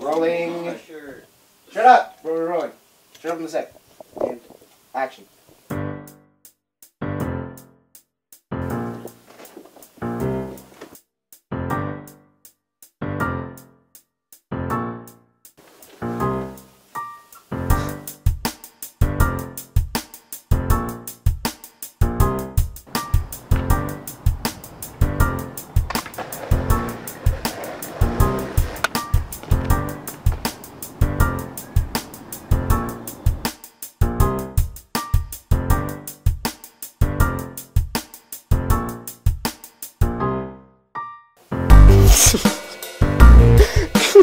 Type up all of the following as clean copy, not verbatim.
Rolling. Shut up! We're rolling. Shut up in a sec. And action.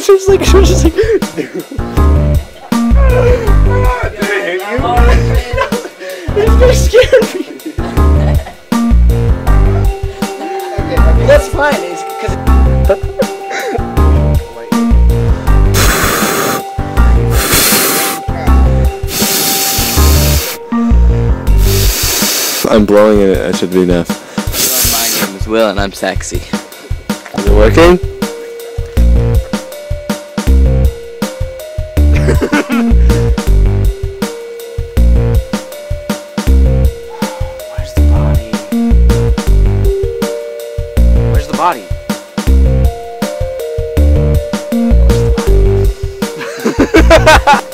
She's like, Did it hit you? No, it just scared me. Okay. That's fine. It's because. I'm blowing it. I should be enough. Hello, my name is Will, and I'm sexy. Is it working? Where's the body?